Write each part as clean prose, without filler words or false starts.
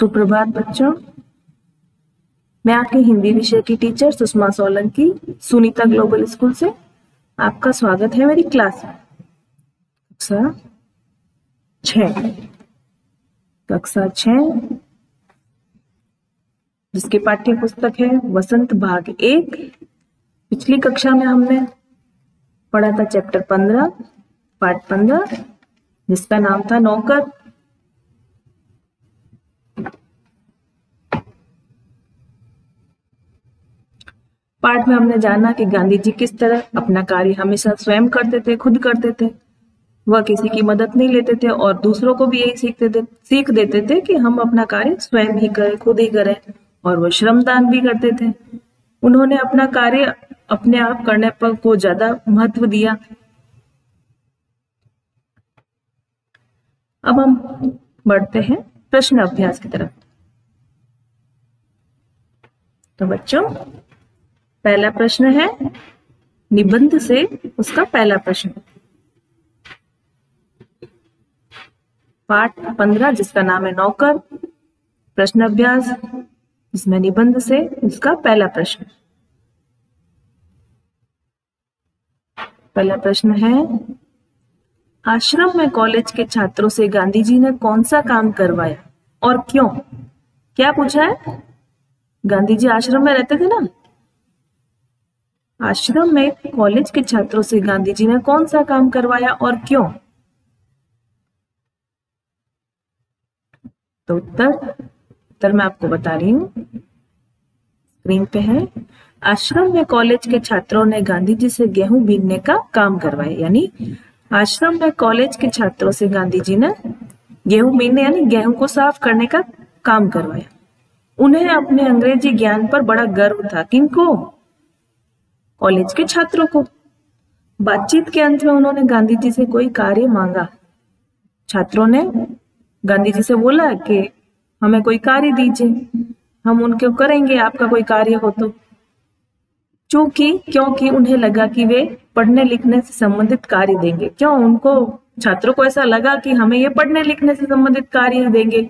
सुप्रभात बच्चों, मैं आपके हिंदी विषय की teacher Sushma Solanki Sunita global school से आपका स्वागत है मेरी क्लास में। कक्षा छह जिसकी पाठ्य पुस्तक है वसंत भाग 1। पिछली कक्षा में हमने पढ़ा था चैप्टर 15 पार्ट 15 जिसका नाम था नौकर। पार्ट में हमने जाना कि गांधी जी किस तरह अपना कार्य हमेशा स्वयं करते थे, खुद करते थे, वह किसी की मदद नहीं लेते थे और दूसरों को भी यही सीख देते थे कि हम अपना कार्य स्वयं ही करें, खुद ही करें, और वह श्रमदान भी करते थे। उन्होंने अपना कार्य अपने आप करने पर को ज्यादा महत्व दिया। अब हम बढ़ते हैं प्रश्न अभ्यास की तरफ। तो बच्चों, पहला प्रश्न है निबंध से, उसका पहला प्रश्न पाठ 15 जिसका नाम है नौकर, प्रश्न अभ्यास, इसमें निबंध से उसका पहला प्रश्न। पहला प्रश्न है, आश्रम में कॉलेज के छात्रों से गांधी जी ने कौन सा काम करवाया और क्यों? क्या पूछा है? गांधी जी आश्रम में रहते थे ना, आश्रम में कॉलेज के छात्रों से गांधी जी ने कौन सा काम करवाया और क्यों? तो उत्तर मैं आपको बता रही हूं, स्क्रीन पे है। आश्रम में कॉलेज के छात्रों ने गांधी जी से गेहूं बीनने का काम करवाया, यानी आश्रम में कॉलेज के छात्रों से गांधी जी ने गेहूं बीनने यानी गेहूं को साफ करने का काम करवाया। उन्हें अपने अंग्रेजी ज्ञान पर बड़ा गर्व था। किनको? कॉलेज के छात्रों को। बातचीत के अंत में उन्होंने गांधी जी से कोई कार्य मांगा। छात्रों ने गांधी जी से बोला कि हमें कोई कार्य दीजिए, हम उनके करेंगे, आपका कोई कार्य हो तो। क्योंकि उन्हें लगा कि वे पढ़ने लिखने से संबंधित कार्य देंगे। क्यों? उनको, छात्रों को ऐसा लगा कि हमें ये पढ़ने लिखने से संबंधित कार्य देंगे,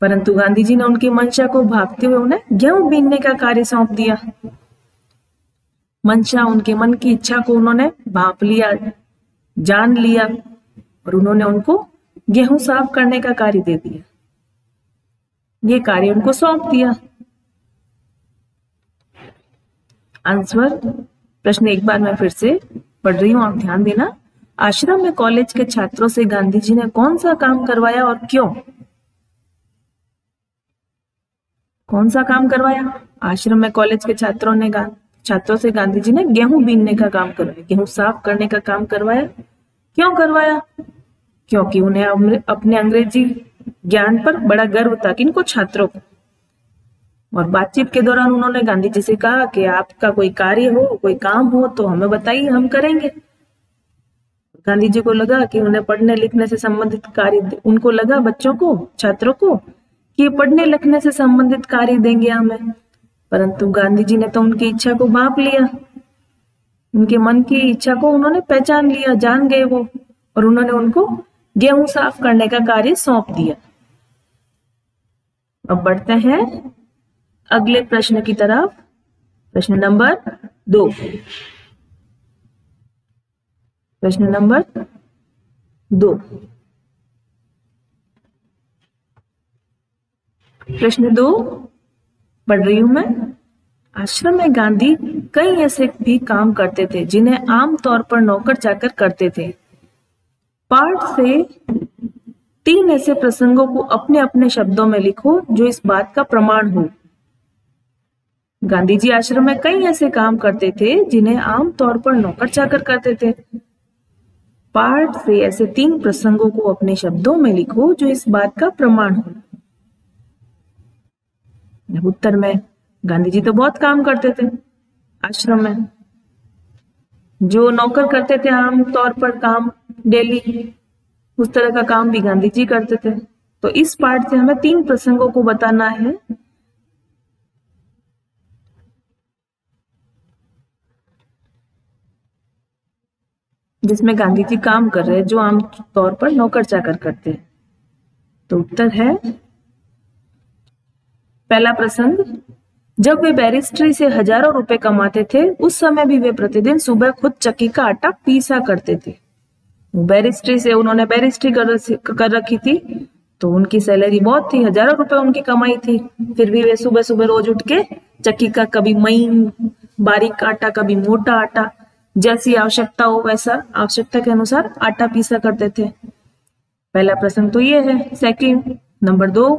परंतु गांधी जी ने उनकी मंशा को भांपते हुए उन्हें गेहूं बीनने का कार्य सौंप दिया। मंशा, उनके मन की इच्छा को उन्होंने भांप लिया, जान लिया, और उन्होंने उनको गेहूं साफ करने का कार्य दे दिया, ये कार्य उनको सौंप दिया। आंसर, प्रश्न एक बार मैं फिर से पढ़ रही हूं, आप ध्यान देना। आश्रम में कॉलेज के छात्रों से गांधी जी ने कौन सा काम करवाया और क्यों? कौन सा काम करवाया? आश्रम में कॉलेज के छात्रों से गांधी जी ने गेहूं बीनने का काम करवाया, गेहूं साफ करने का काम करवाया। क्यों करवाया? क्योंकि उन्हें अपने अंग्रेजी ज्ञान पर बड़ा गर्व था। किनको? छात्रों को। और बातचीत के दौरान उन्होंने गांधी जी से कहा कि आपका कोई कार्य हो, कोई काम हो तो हमें बताइए, हम करेंगे। गांधी जी को लगा कि उन्हें पढ़ने लिखने से संबंधित कार्य, उनको लगा, बच्चों को, छात्रों को, कि पढ़ने लिखने से संबंधित कार्य देंगे हमें, परंतु गांधी जी ने तो उनकी इच्छा को भांप लिया, उनके मन की इच्छा को उन्होंने पहचान लिया, जान गए वो, और उन्होंने उनको गेहूं साफ करने का कार्य सौंप दिया। अब बढ़ते हैं अगले प्रश्न की तरफ, प्रश्न नंबर 2। प्रश्न नंबर 2, प्रश्न 2 पढ़ रही हूं मैं। आश्रम में गांधी कई ऐसे भी काम करते थे जिन्हें आमतौर पर नौकर जाकर करते थे। पाठ से 3 ऐसे प्रसंगों को अपने अपने शब्दों में लिखो जो इस बात का प्रमाण हो। गांधी जी आश्रम में कई ऐसे काम करते थे जिन्हें आमतौर पर नौकर जाकर करते थे। पाठ से ऐसे 3 प्रसंगों को अपने शब्दों में लिखो जो इस बात का प्रमाण हो। उत्तर में, गांधी जी तो बहुत काम करते थे आश्रम में, जो नौकर करते थे आमतौर पर काम डेली, उस तरह का काम भी गांधी जी करते थे। तो इस पार्ट से हमें 3 प्रसंगों को बताना है। जिसमें गांधी जी काम कर रहे हैं जो आमतौर पर नौकर चाकर करते हैं। तो उत्तर है पहला प्रसंग, जब वे बैरिस्ट्री से हजारों रुपए कमाते थे उस समय भी वे प्रतिदिन सुबह खुद चक्की का आटा पीसा करते थे। बैरिस्ट्री से उन्होंने बैरिस्ट्री कर रखी थी तो उनकी सैलरी बहुत थी, हजारों रुपए उनकी कमाई थी। फिर भी वे सुबह सुबह रोज उठ के चक्की का कभी महीन बारीक आटा कभी मोटा आटा जैसी आवश्यकता हो वैसा आवश्यकता के अनुसार आटा पीसा करते थे। पहला प्रश्न तो ये है। सेकंड नंबर 2,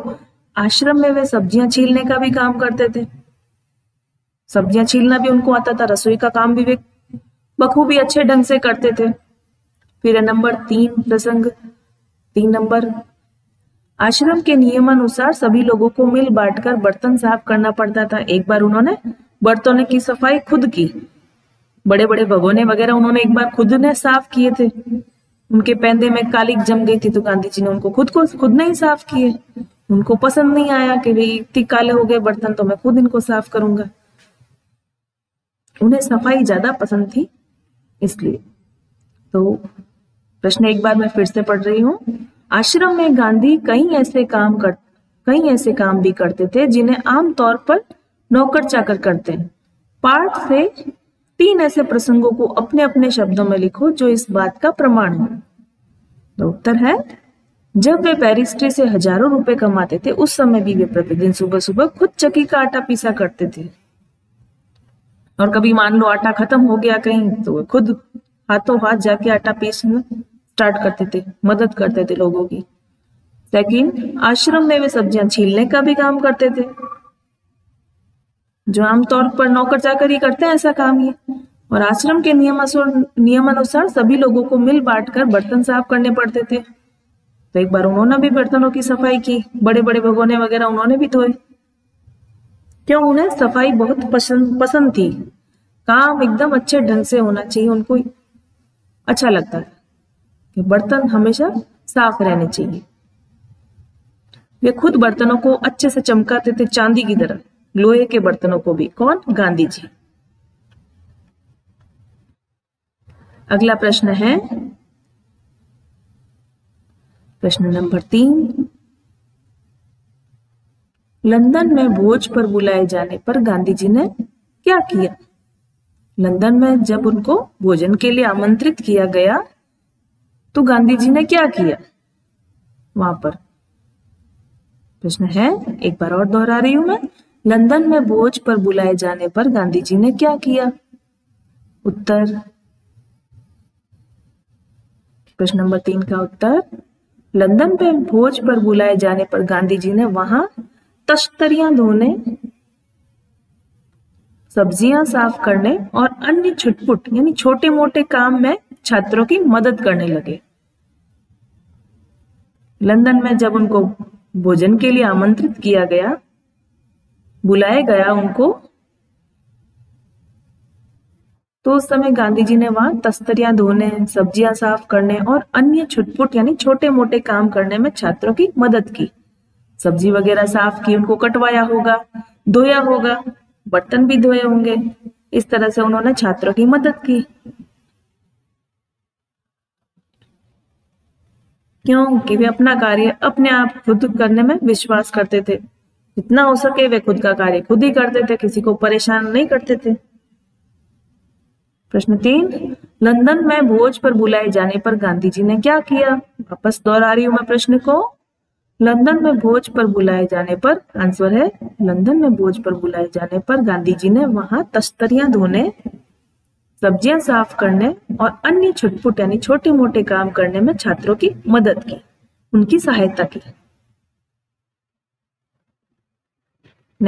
आश्रम में वे सब्जियां छीलने का भी काम करते थे। सब्जियां छीलना भी उनको आता था, रसोई का काम भी वे बखूबी अच्छे ढंग से करते थे। फिर नंबर 3 प्रसंग, 3 नंबर, आश्रम के नियमानुसार सभी लोगों को मिल बांटकर बर्तन साफ करना पड़ता था। एक बार उन्होंने बर्तनों की सफाई खुद की, बड़े बड़े भगोने वगैरह उन्होंने एक बार खुद ने साफ किए थे। उनके पैंदे में कालिक जम गई थी तो गांधी जी ने उनको खुद ने ही साफ किए। उनको पसंद नहीं आया कि भाई इतने काले हो गए बर्तन तो मैं खुद इनको साफ करूंगा। उन्हें सफाई ज्यादा पसंद थी इसलिए। तो प्रश्न एक बार मैं फिर से पढ़ रही हूँ। आश्रम में गांधी कई ऐसे काम भी करते थे जिन्हें आमतौर पर नौकर चाकर करते हैं। पाठ से 3 ऐसे प्रसंगों को अपने अपने शब्दों में लिखो जो इस बात का प्रमाण हो। तो उत्तर है, जब वे बैरिस्ट्री से हजारों रुपए कमाते थे उस समय भी वे प्रतिदिन सुबह सुबह खुद चक्की का आटा पीसा करते थे। और कभी मान लो आटा खत्म हो गया कहीं तो वे खुद हाथों हाथ जाके आटा पीसना स्टार्ट करते थे, मदद करते थे लोगों की। सेकंड, आश्रम में वे सब्जियां छीलने का भी काम करते थे जो आमतौर पर नौकर चाकर ही करते हैं ऐसा काम ये। और आश्रम के नियमानुसार सभी लोगों को मिल बांट कर बर्तन साफ करने पड़ते थे। तो एक बार उन्होंने भी बर्तनों की सफाई की, बड़े बड़े भगोने वगैरह उन्होंने भी धोए। क्यों? उन्हें सफाई बहुत पसंद थी, काम एकदम अच्छे ढंग से होना चाहिए उनको अच्छा लगता है, बर्तन हमेशा साफ रहने चाहिए। वे खुद बर्तनों को अच्छे से चमकाते थे चांदी की तरह, लोहे के बर्तनों को भी। कौन? गांधी जी। अगला प्रश्न है प्रश्न नंबर 3, लंदन में भोज पर बुलाए जाने पर गांधी जी ने क्या किया? लंदन में जब उनको भोजन के लिए आमंत्रित किया गया तो गांधी जी ने क्या किया वहां पर? प्रश्न है, एक बार और दोहरा रही हूं मैं, लंदन में भोज पर बुलाए जाने पर गांधी जी ने क्या किया? उत्तर, प्रश्न नंबर 3 का उत्तर, लंदन में भोज पर बुलाए जाने पर गांधी जी ने वहां तश्तरियां धोने, सब्जियां साफ करने और अन्य छुटपुट यानी छोटे मोटे काम में छात्रों की मदद करने लगे। लंदन में जब उनको भोजन के लिए आमंत्रित किया गया, बुलाया गया उनको, तो उस समय गांधी जी ने वहां तस्तरियां धोने, सब्जियां साफ करने और अन्य छुटपुट यानी छोटे मोटे काम करने में छात्रों की मदद की। सब्जी वगैरह साफ की, उनको कटवाया होगा, धोया होगा, बर्तन भी धोए होंगे। इस तरह से उन्होंने छात्रों की मदद की। क्योंकि वे अपना कार्य अपने आप खुद करने में विश्वास करते थे, जितना हो सके वे खुद का कार्य खुद ही करते थे, किसी को परेशान नहीं करते थे। प्रश्न 3, लंदन में भोज पर बुलाए जाने पर गांधी जी ने क्या किया? वापस दोहरा रही हूं मैं प्रश्न को, लंदन में भोज पर बुलाए जाने पर, आंसर है लंदन में भोज पर बुलाए जाने पर गांधी जी ने वहां तश्तरियां धोने, सब्जियां साफ करने और अन्य छुटपुट यानी छोटे मोटे काम करने में छात्रों की मदद की, उनकी सहायता की।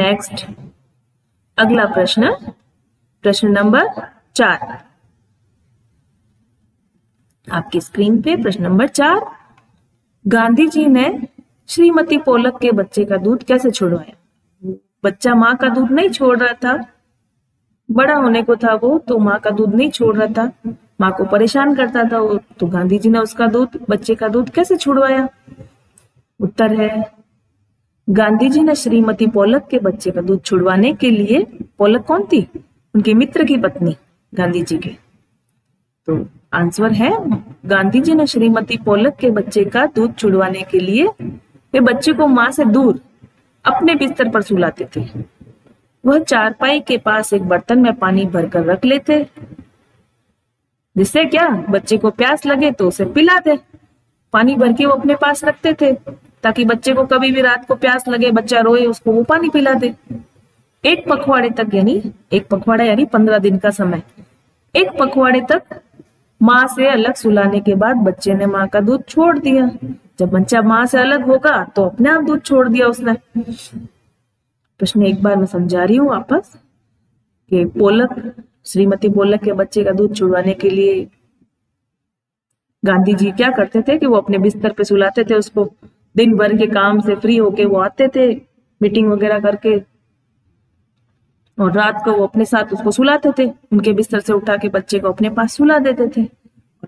नेक्स्ट, अगला प्रश्न, प्रश्न नंबर 4, आपकी स्क्रीन पे प्रश्न नंबर 4, गांधी जी ने श्रीमती पोलक के बच्चे का दूध कैसे छुड़वाया? बच्चा माँ का दूध नहीं छोड़ रहा था, बड़ा होने को था वो, तो माँ का दूध नहीं छोड़ रहा था, माँ को परेशान करता था वो, तो गांधी जी ने उसका दूध, बच्चे का दूध कैसे छुड़वाया? उत्तर है, गांधी जी ने श्रीमती पोलक के बच्चे का दूध छुड़वाने के लिए, पोलक कौन थी? उनके मित्र की पत्नी गांधी जी के। तो आंसर है, गांधी जी ने श्रीमती पोलक के बच्चे का दूध छुड़वाने के लिए वे बच्चे को माँ से दूर अपने बिस्तर पर सुलाते थे। वह चारपाई के पास एक बर्तन में पानी भरकर रख लेते, जिससे क्या बच्चे को प्यास लगे तो उसे पिलाते। पानी भर के वो अपने पास रखते थे ताकि बच्चे को कभी भी रात को प्यास लगे, बच्चा रोए, उसको वो पानी पिलाते। एक पखवाड़े यानी 15 दिन का समय, 1 पखवाड़े तक माँ से अलग सुलाने के बाद बच्चे ने माँ का दूध छोड़ दिया। जब बच्चा माँ से अलग होगा तो अपने आप दूध छोड़ दिया उसने। प्रश्न एक बार मैं समझा रही हूँ वापस कि पोलक, श्रीमती पोलक के बच्चे का दूध छुड़वाने के लिए गांधी जी क्या करते थे कि वो अपने बिस्तर पे सुलाते थे उसको। दिन भर के काम से फ्री होके वो आते थे, मीटिंग वगैरह करके, और रात को वो अपने साथ उसको सुलाते थे। उनके बिस्तर से उठा के बच्चे को अपने पास सुला देते थे।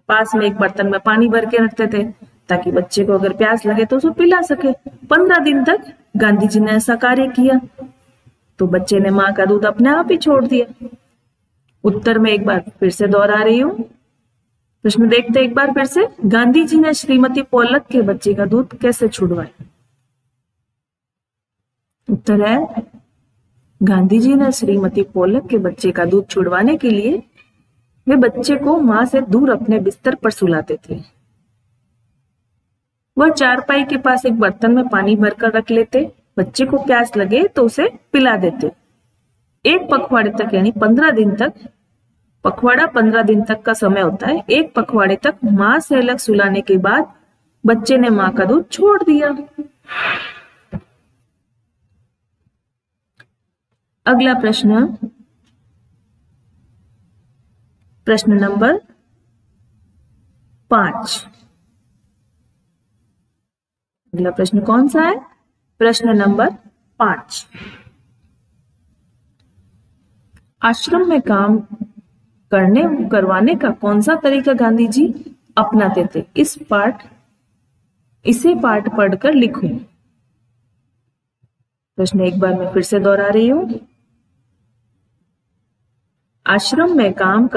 पास में एक बर्तन में पानी भर के रखते थे ताकि बच्चे को अगर प्यास लगे तो उसे पिला सके। 15 दिन तक गांधी जी ने ऐसा कार्य किया तो बच्चे ने माँ का दूध अपने आप ही छोड़ दिया। उत्तर में एक बार फिर से दोहरा रही हूँ, प्रश्न देखते एक बार फिर से, गांधी जी ने श्रीमती पोलक के बच्चे का दूध कैसे छुड़वाया? उत्तर है, गांधी जी ने श्रीमती पोलक के बच्चे का दूध छुड़वाने के लिए वे बच्चे को मां से दूर अपने बिस्तर पर सुलाते थे। वह चारपाई के पास एक बर्तन में पानी भरकर रख लेते, बच्चे को प्यास लगे तो उसे पिला देते। 1 पखवाड़े तक यानी 15 दिन तक, पखवाड़ा 15 दिन तक का समय होता है, 1 पखवाड़े तक माँ से अलग सुलाने के बाद बच्चे ने माँ का दूध छोड़ दिया। अगला प्रश्न, प्रश्न नंबर 5। अगला प्रश्न कौन सा है? प्रश्न नंबर 5। आश्रम में काम करवाने का कौन सा तरीका गांधी जी अपनाते थे? इसे पाठ पढ़कर लिखूं। प्रश्न एक बार मैं फिर से दोहरा रही हूं, आश्रम में काम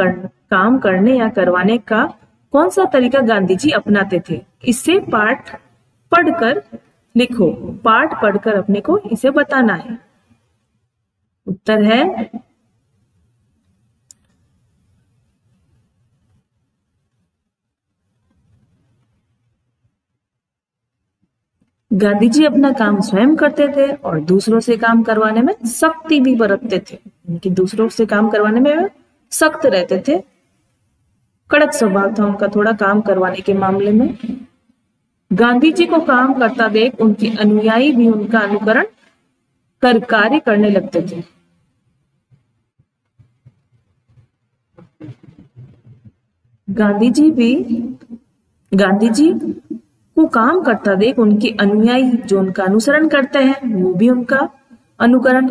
करने या करवाने का कौन सा तरीका गांधी जी अपनाते थे? इसे पाठ पढ़कर लिखो। पाठ पढ़कर अपने को इसे बताना है। उत्तर है, गांधी जी अपना काम स्वयं करते थे और दूसरों से काम करवाने में सख्ती भी बरतते थे। उनकी दूसरों से काम करवाने में सख्त रहते थे, कड़क स्वभाव था उनका थोड़ा काम करवाने के मामले में। गांधी जी को काम करता देख उनके अनुयायी भी उनका अनुकरण कर कार्य करने लगते थे। गांधी जी को काम करता देख उनके अनुयायी जो उनका अनुसरण करते हैं वो भी उनका अनुकरण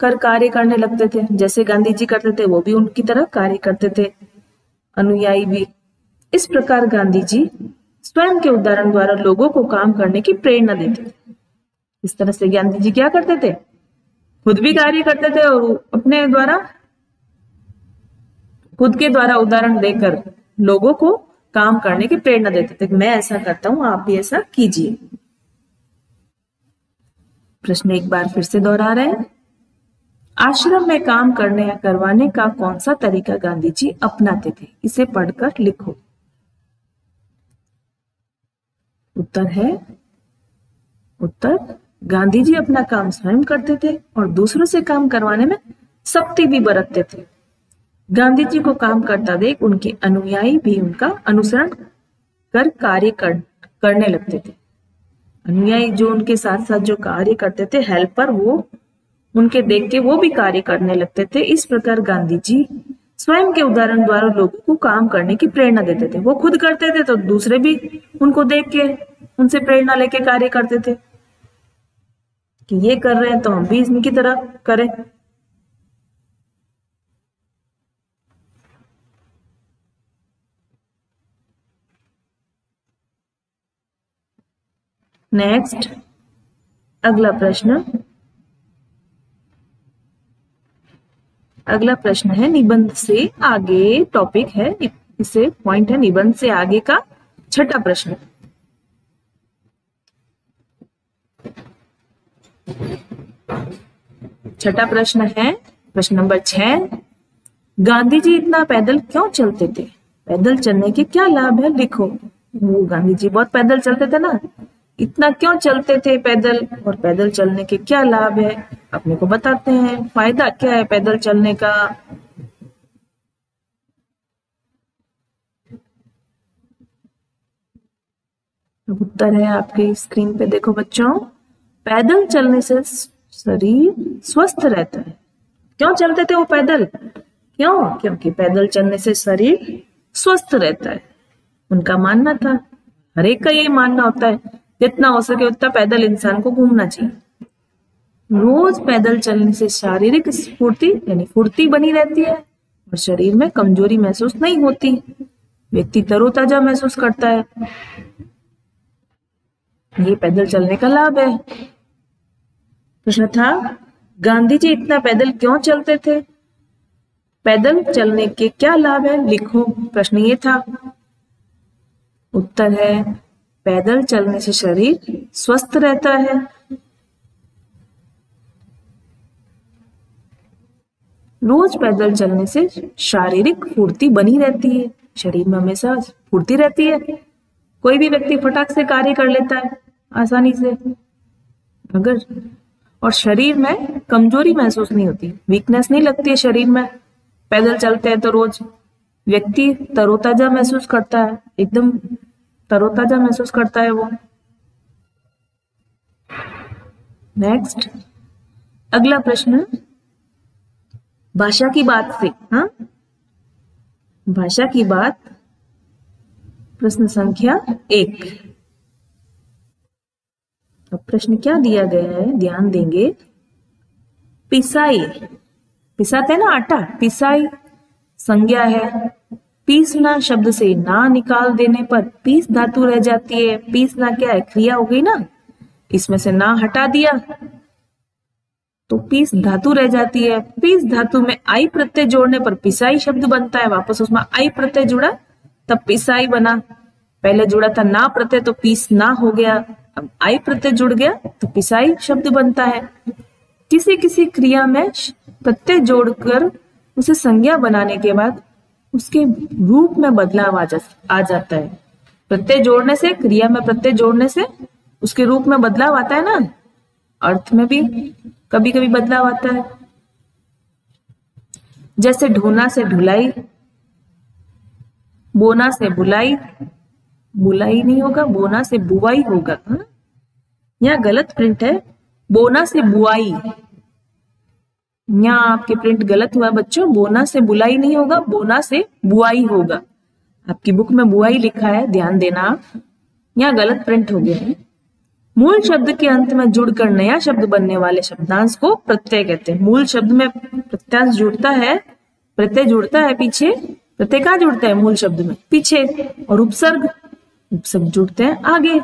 कर कार्य करने लगते थे। जैसे गांधी जी करते थे वो भी उनकी तरह कार्य करते थे, अनुयायी भी। इस प्रकार गांधी जी स्वयं के उदाहरण द्वारा लोगों को काम करने की प्रेरणा देते थे। इस तरह से गांधी जी क्या करते थे? खुद भी कार्य करते थे और अपने द्वारा, खुद के द्वारा उदाहरण देकर लोगों को काम करने की प्रेरणा देते थे। मैं ऐसा करता हूं, आप भी ऐसा कीजिए। प्रश्न एक बार फिर से दोहरा रहे हैं, आश्रम में काम करने या करवाने का कौन सा तरीका गांधी जी अपनाते थे? इसे पढ़कर लिखो। उत्तर है, उत्तर, गांधी जी अपना काम स्वयं करते थे और दूसरों से काम करवाने में सख्ती भी बरतते थे। गांधी जी को काम करता देख उनके अनुयायी भी उनका अनुसरण कर कार्य करने लगते थे। अनुयायी जो उनके साथ साथ जो कार्य करते थे, हेल्पर, वो उनके देख के वो भी कार्य करने लगते थे। इस प्रकार गांधी जी स्वयं के उदाहरण द्वारा लोगों को काम करने की प्रेरणा देते थे। वो खुद करते थे तो दूसरे भी उनको देख के, उनसे प्रेरणा लेके कार्य करते थे कि ये कर रहे हैं तो हम भी इनकी तरह करें। नेक्स्ट, अगला प्रश्न है निबंध से आगे। टॉपिक है, इसे पॉइंट है निबंध से आगे का 6ठा प्रश्न। छठा प्रश्न है प्रश्न नंबर 6, गांधी जी इतना पैदल क्यों चलते थे, पैदल चलने के क्या लाभ है लिखो। वो गांधी जी बहुत पैदल चलते थे ना, इतना क्यों चलते थे पैदल और पैदल चलने के क्या लाभ है अपने को बताते हैं, फायदा क्या है पैदल चलने का। उत्तर है आपकी स्क्रीन पे देखो बच्चों, पैदल चलने से शरीर स्वस्थ रहता है। क्यों चलते थे वो पैदल, क्यों, क्योंकि पैदल चलने से शरीर स्वस्थ रहता है, उनका मानना था। हर एक का यही मानना होता है, जितना हो सके उतना पैदल इंसान को घूमना चाहिए। रोज पैदल चलने से शारीरिक स्फूर्ति यानी फुर्ती बनी रहती है और शरीर में कमजोरी महसूस नहीं होती, व्यक्ति तरोताजा महसूस करता है। ये पैदल चलने का लाभ है। प्रश्न था गांधी जी इतना पैदल क्यों चलते थे, पैदल चलने के क्या लाभ है लिखो, प्रश्न ये था। उत्तर है पैदल चलने से शरीर स्वस्थ रहता है। रोज पैदल चलने से शारीरिक फुर्ती बनी रहती है, शरीर में हमेशा फुर्ती रहती है, कोई भी व्यक्ति फटाक से कार्य कर लेता है आसानी से अगर, और शरीर में कमजोरी महसूस नहीं होती, वीकनेस नहीं लगती है शरीर में। पैदल चलते हैं तो रोज व्यक्ति तरोताजा महसूस करता है, एकदम तरोताजा महसूस करता है वो। नेक्स्ट अगला प्रश्न भाषा की बात से, हाँ भाषा की बात, प्रश्न संख्या 1। अब प्रश्न क्या दिया गया है ध्यान देंगे, पिसाई, पिसाते हैं ना आटा, पिसाई संज्ञा है, पीसना शब्द से ना निकाल देने पर पीस धातु रह जाती है। पीसना क्या है, क्रिया हो गई ना, इसमें से ना हटा दिया तो पीस धातु रह जाती है। पीस धातु में आई प्रत्यय जोड़ने पर पिसाई शब्द बनता है, वापस उसमें आई प्रत्यय जुड़ा तब पिसाई बना। पहले जुड़ा था ना प्रत्यय तो पीसना हो गया, अब आई प्रत्यय जुड़ गया तो पिसाई शब्द बनता है। किसी किसी क्रिया में प्रत्यय जोड़कर उसे संज्ञा बनाने के बाद उसके रूप में बदलाव आ जाता है। प्रत्यय जोड़ने से, क्रिया में प्रत्यय जोड़ने से उसके रूप में बदलाव आता है ना, अर्थ में भी कभी कभी बदलाव आता है। जैसे ढोना से ढुलाई, बोना से बुलाई, बुलाई नहीं होगा, बोना से बुआई होगा। यहाँ गलत प्रिंट है, बोना से बुआई, यहाँ आपके प्रिंट गलत हुआ बच्चों, बोना से बुलाई नहीं होगा, बोना से बुआई होगा। आपकी बुक में बुआई लिखा है, ध्यान देना आप, यहाँ गलत प्रिंट हो गया है। मूल शब्द के अंत में जुड़कर नया शब्द बनने वाले शब्दांश को प्रत्यय कहते हैं। मूल शब्द में प्रत्यांश जुड़ता है, प्रत्यय जुड़ता है पीछे, प्रत्यय कहाँ जुड़ता है, मूल शब्द में पीछे, और उपसर्ग, उपसर्ग जुड़ते हैं आगे।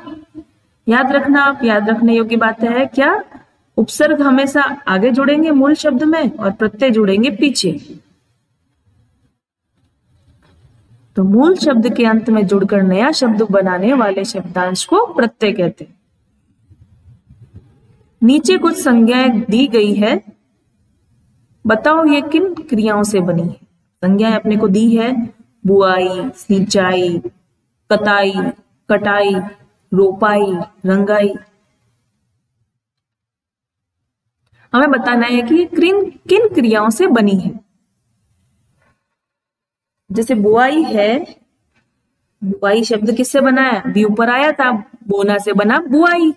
याद रखना आप, याद रखने योग्य बात है क्या, उपसर्ग हमेशा आगे जुड़ेंगे मूल शब्द में और प्रत्यय जुड़ेंगे पीछे। तो मूल शब्द के अंत में जुड़कर नया शब्द बनाने वाले शब्दांश को प्रत्यय कहते हैं। नीचे कुछ संज्ञाएं दी गई है, बताओ ये किन क्रियाओं से बनी है। संज्ञाएं अपने को दी है, बुआई, सिंचाई, कताई, कटाई, रोपाई, रंगाई। हमें बताना है कि ये किन क्रियाओं से बनी है। जैसे बुआई है, बुआई शब्द किससे बना है, अभी ऊपर आया था, बोना से बना बुआई।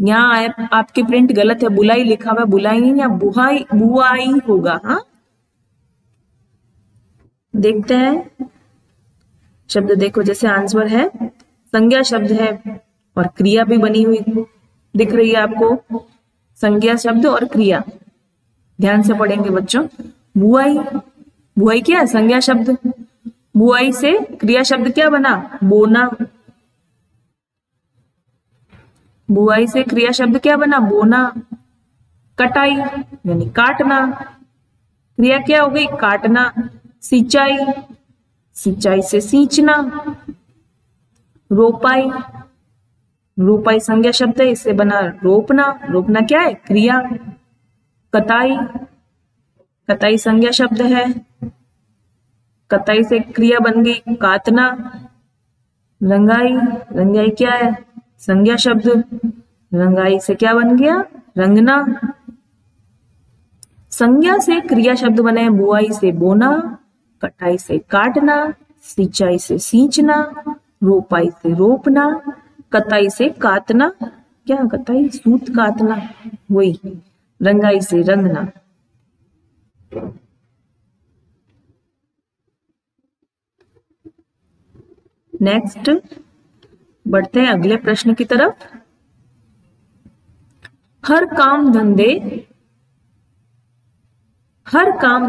यहाँ आपके प्रिंट गलत है, बुलाई लिखा हुआ, बुलाई नहीं, यहाँ बुआई, बुआई होगा। हाँ देखते हैं शब्द, देखो जैसे आंसर है, संज्ञा शब्द है और क्रिया भी बनी हुई दिख रही है आपको, संज्ञा शब्द और क्रिया, ध्यान से पढ़ेंगे बच्चों। बुआई, बुआई क्या है, संज्ञा शब्द, बुआई से क्रिया शब्द क्या बना, बोना। बुआई से क्रिया शब्द क्या बना, बोना। कटाई यानी काटना, क्रिया क्या हो गई, काटना। सिंचाई, सिंचाई से सींचना। रोपाई, रूपाई संज्ञा शब्द है, इससे बना रोपना। रोपना क्या है? क्रिया। कताई, कताई संज्ञा शब्द है, कताई से क्रिया बन गई कातना। रंगाई, रंगाई क्या है? संज्ञा शब्द, रंगाई से क्या बन गया? रंगना। संज्ञा से क्रिया शब्द बने बुआई से बोना, कटाई से काटना, सिंचाई से सींचना, रोपाई से रोपना, कताई से कातना। क्या कताई? सूत कातना, वही। रंगाई से रंगना। नेक्स्ट बढ़ते हैं अगले प्रश्न की तरफ। हर काम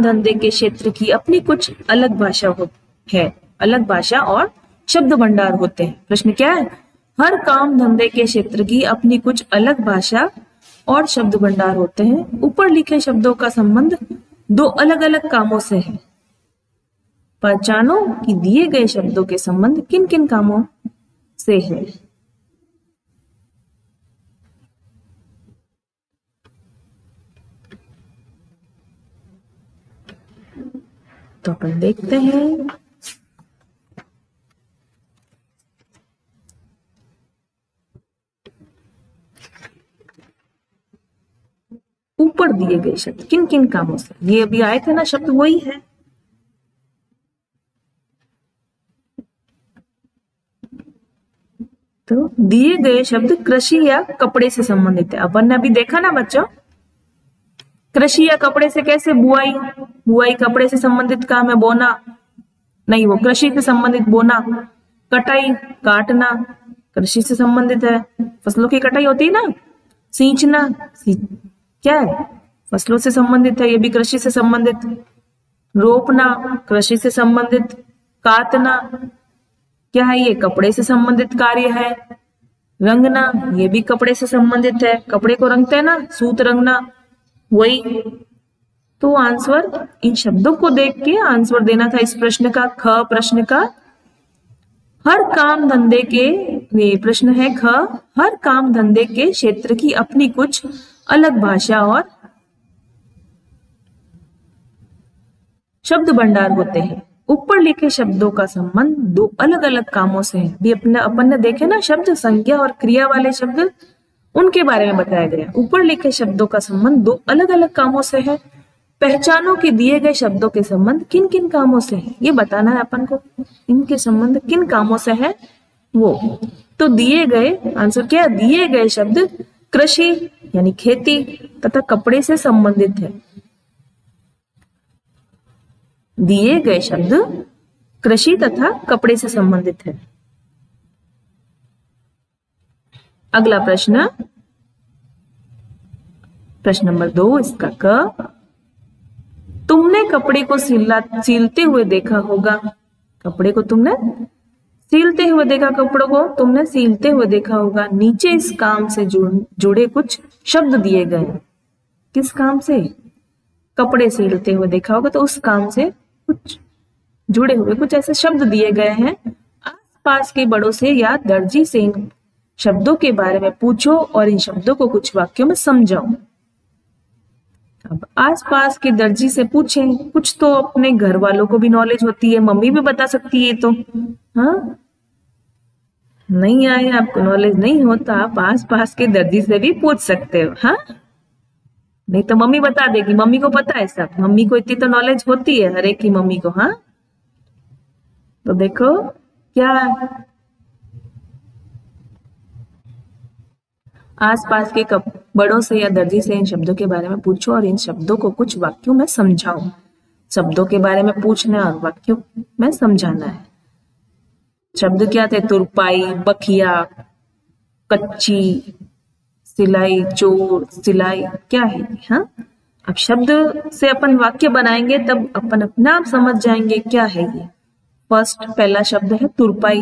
धंधे के क्षेत्र की अपनी कुछ अलग भाषा होती है, अलग भाषा और शब्द भंडार होते हैं। प्रश्न क्या है? हर काम धंधे के क्षेत्र की अपनी कुछ अलग भाषा और शब्द भंडार होते हैं। ऊपर लिखे शब्दों का संबंध दो अलग अलग कामों से है। पहचानो कि दिए गए शब्दों के संबंध किन किन कामों से है। तो अपन देखते हैं ऊपर दिए गए शब्द किन किन कामों से। ये अभी आए थे ना शब्द, वही है। तो दिए गए शब्द कृषि या कपड़े से संबंधित है। अपन ने अभी देखा ना बच्चों, कृषि या कपड़े से कैसे? बुआई, बुआई कपड़े से संबंधित काम है, बोना नहीं, वो कृषि से संबंधित बोना। कटाई, काटना, कृषि से संबंधित है, फसलों की कटाई होती है ना। सींचना, क्या है? फसलों से संबंधित है, ये भी कृषि से संबंधित। रोपना, कृषि से संबंधित। कातना, क्या है? ये कपड़े से संबंधित कार्य है। रंगना, ये भी कपड़े से संबंधित है, कपड़े को रंगते हैं ना, सूत रंगना, वही। तो आंसर, इन शब्दों को देख के आंसर देना था इस प्रश्न का, ख प्रश्न का। हर काम धंधे के, ये प्रश्न है ख, हर काम धंधे के क्षेत्र की अपनी कुछ अलग भाषा और शब्द भंडार होते हैं। ऊपर लिखे शब्दों का संबंध दो अलग अलग कामों से है। भी अपन ने देखे ना शब्द, संज्ञा और क्रिया वाले शब्द, उनके बारे में बताया गया। ऊपर लिखे शब्दों का संबंध दो अलग अलग कामों से है। पहचानो कि दिए गए शब्दों के संबंध किन किन कामों से है, ये बताना है अपन को। इनके संबंध किन कामों से है वो। तो दिए गए, आंसर क्या? दिए गए शब्द कृषि यानी खेती तथा कपड़े से संबंधित है। दिए गए शब्द कृषि तथा कपड़े से संबंधित है। अगला प्रश्न, प्रश्न नंबर 2, इसका क। तुमने कपड़े को सिलते हुए देखा होगा। कपड़े को तुमने सिलते हुए देखा, कपड़ों को तुमने सिलते हुए देखा होगा। नीचे इस काम से जुड़े कुछ शब्द दिए गए। किस काम से? कपड़े सिलते हुए देखा होगा, तो उस काम से कुछ जुड़े हुए कुछ ऐसे शब्द दिए गए हैं। आसपास के बड़ों से या दर्जी से इन शब्दों के बारे में पूछो और इन शब्दों को कुछ वाक्यों में समझाओ। अब आसपास के दर्जी से पूछें, कुछ तो अपने घर वालों को भी नॉलेज होती है, मम्मी भी बता सकती है। तो हाँ, नहीं आए आपको नॉलेज नहीं होता, आप आसपास के दर्जी से भी पूछ सकते हो। हाँ, नहीं तो मम्मी बता देगी, मम्मी को पता है सब, मम्मी को इतनी तो नॉलेज होती है हर एक की मम्मी को। हाँ, तो देखो क्या आसपास के बड़ों से या दर्जी से इन शब्दों के बारे में पूछो और इन शब्दों को कुछ वाक्यों में समझाओ। शब्दों के बारे में पूछना और वाक्यों में समझाना है। शब्द क्या थे? तुरपाई, बखिया, कच्ची, सिलाई, चोर, सिलाई, क्या है? हाँ, अब शब्द से अपन वाक्य बनाएंगे, तब अपन अपना आप समझ जाएंगे क्या है ये। पहला शब्द है तुरपाई।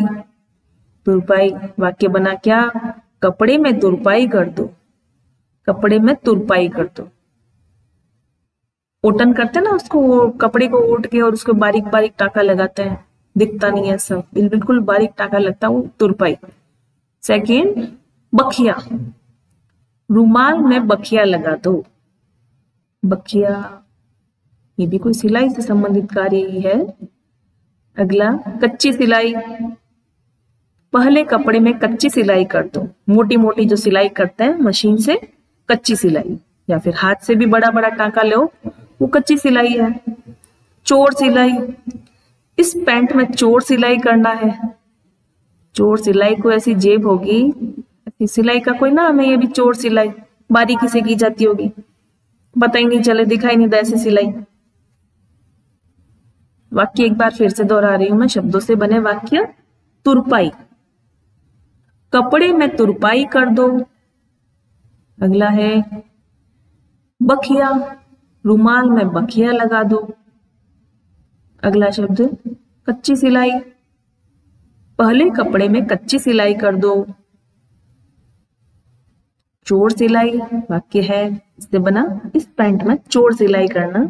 तुरपाई वाक्य बना क्या? कपड़े में तुरपाई कर दो, कपड़े में तुरपाई कर दो। ओटन करते ना उसको, वो कपड़े को ओट के और उसको बारीक बारीक टाका लगाते हैं, दिखता नहीं है सब, बिल्कुल बारीक टाका लगता है, वो तुरपाई। सेकेंड, बखिया, रुमाल में बखिया लगा दो। बखिया ये भी कोई सिलाई से संबंधित कार्य ही है। अगला, कच्ची सिलाई। पहले कपड़े में कच्ची सिलाई कर दो। मोटी मोटी जो सिलाई करते हैं मशीन से, कच्ची सिलाई, या फिर हाथ से भी बड़ा बड़ा टांका लो, वो कच्ची सिलाई है। चोर सिलाई, इस पैंट में चोर सिलाई करना है। चोर सिलाई को ऐसी जेब होगी, ऐसी सिलाई का कोई नाम है, ये भी चोर सिलाई, बारीकी से की जाती होगी, पता ही नहीं चले, दिखाई नहीं दे, ऐसी सिलाई। वाक्य एक बार फिर से दोहरा रही हूं मैं, शब्दों से बने वाक्य। तुरपाई, कपड़े में तुरपाई कर दो। अगला है बखिया, रुमाल में बखिया लगा दो। अगला शब्द, कच्ची सिलाई। पहले कपड़े में कच्ची सिलाई कर दो। चोर सिलाई वाक्य है, इससे बना इस पैंट में चोर सिलाई करना।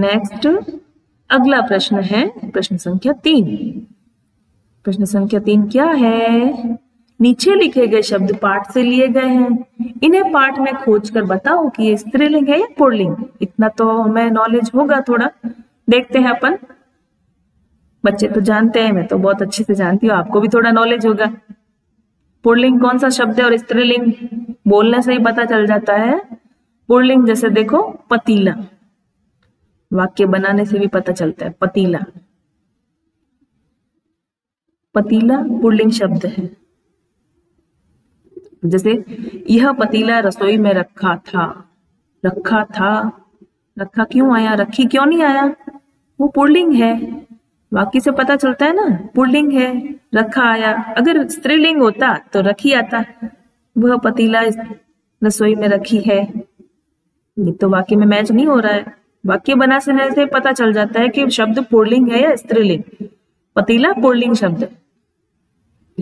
नेक्स्ट, अगला प्रश्न है प्रश्न संख्या 3। प्रश्न संख्या 3 क्या है? नीचे लिखे गए शब्द पाठ से लिए गए हैं, इन्हें पाठ में खोज कर बताओ कि ये स्त्रीलिंग है या पुल्लिंग। इतना तो हमें नॉलेज होगा थोड़ा, देखते हैं अपन। बच्चे तो जानते हैं, मैं तो बहुत अच्छे से जानती हूँ, आपको भी थोड़ा नॉलेज होगा। पुल्लिंग कौन सा शब्द है और स्त्रीलिंग बोलने से ही पता चल जाता है। पुल्लिंग जैसे देखो पतीला, वाक्य बनाने से भी पता चलता है, पतीला। पतीला पुल्लिंग शब्द है। जैसे यह पतीला रसोई में रखा था। रखा था, रखा क्यों आया, रखी क्यों नहीं आया, वो पुल्लिंग है, वाक्य से पता चलता है ना, पुल्लिंग है। रखा आया, अगर स्त्रीलिंग होता तो रखी आता। वह पतीला रसोई में रखी है, ये तो वाक्य में मैच नहीं हो रहा है। वाक्य बना से पता चल जाता है कि शब्द पुल्लिंग है या स्त्रीलिंग। पतीला पुल्लिंग शब्द।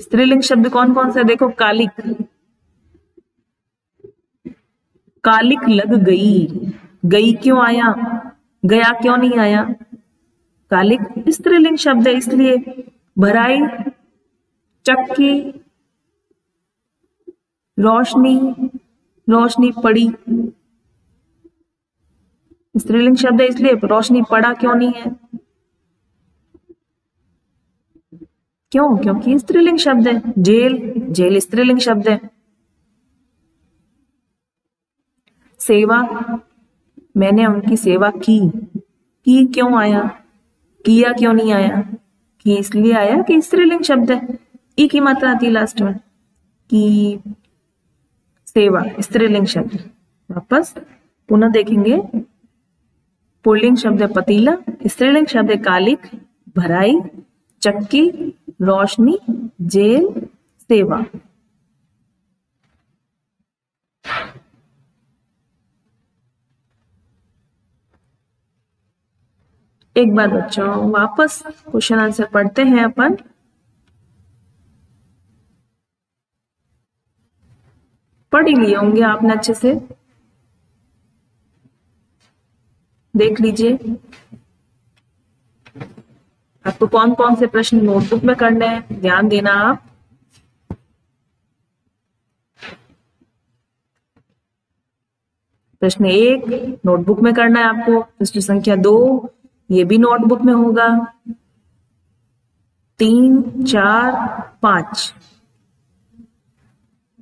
स्त्रीलिंग शब्द कौन कौन से देखो, कालिक, कालिक लग गई, गई क्यों आया, गया क्यों नहीं आया, कालिक स्त्रीलिंग शब्द है। इसलिए भराई, चक्की, रोशनी, रोशनी पड़ी स्त्रीलिंग शब्द है, इसलिए रोशनी पड़ा क्यों नहीं है, क्यों, क्योंकि स्त्रीलिंग शब्द है। जेल, जेल स्त्रीलिंग शब्द है। सेवा, मैंने उनकी सेवा की, की क्यों आया, किया क्यों नहीं आया, कि इसलिए आया कि स्त्रीलिंग शब्द है, ई की मात्रा आती लास्ट में, कि सेवा स्त्रीलिंग शब्द। वापस पुनः देखेंगे, पुल्लिंग शब्द है पतीला, स्त्रीलिंग शब्द है कालिक, भराई, चक्की, रोशनी, जेल, सेवा। एक बार बच्चों वापस क्वेश्चन आंसर पढ़ते हैं अपन। पढ़ ही लिए होंगे आपने, अच्छे से देख लीजिए आपको कौन कौन से प्रश्न नोटबुक में करने हैं, ध्यान देना आप। प्रश्न 1 नोटबुक में करना है आपको, प्रश्न संख्या 2 ये भी नोटबुक में होगा, 3, 4, 5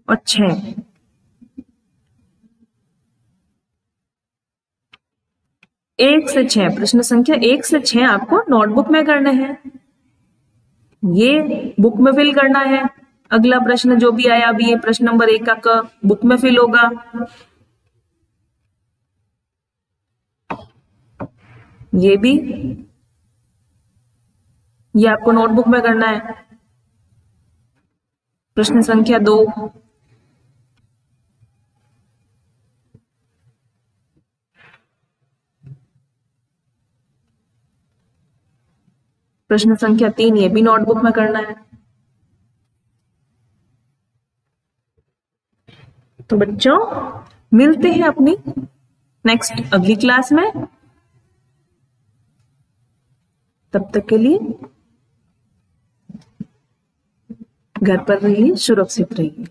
और 6। प्रश्न संख्या 1 से 6 आपको नोटबुक में करने हैं, ये बुक में फिल करना है। अगला प्रश्न जो भी आया अभी, ये प्रश्न नंबर 1 का क बुक में फिल होगा। ये भी, ये आपको नोटबुक में करना है। प्रश्न संख्या 2, प्रश्न संख्या 3 ये भी नोटबुक में करना है। तो बच्चों मिलते हैं अपनी नेक्स्ट अगली क्लास में, तब तक के लिए घर पर रहिए, सुरक्षित रहिए।